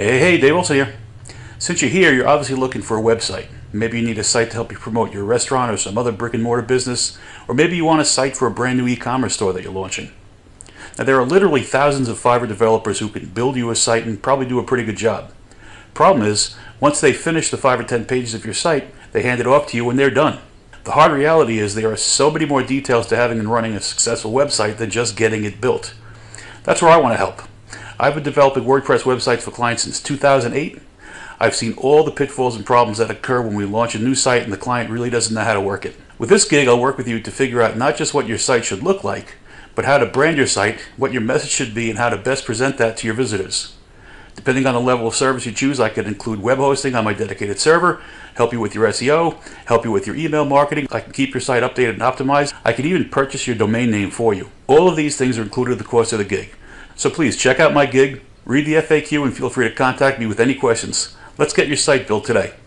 Hey, Dave Olson here. Since you're here, you're obviously looking for a website. Maybe you need a site to help you promote your restaurant or some other brick and mortar business, or maybe you want a site for a brand new e-commerce store that you're launching. Now, there are literally thousands of Fiverr developers who can build you a site and probably do a pretty good job. Problem is, once they finish the 5 or 10 pages of your site, they hand it off to you when they're done. The hard reality is there are so many more details to having and running a successful website than just getting it built. That's where I want to help. I've been developing WordPress websites for clients since 2008. I've seen all the pitfalls and problems that occur when we launch a new site and the client really doesn't know how to work it. With this gig, I'll work with you to figure out not just what your site should look like, but how to brand your site, what your message should be, and how to best present that to your visitors. Depending on the level of service you choose, I could include web hosting on my dedicated server, help you with your SEO, help you with your email marketing. I can keep your site updated and optimized. I can even purchase your domain name for you. All of these things are included in the cost of the gig. So please check out my gig, read the FAQ, and feel free to contact me with any questions. Let's get your site built today.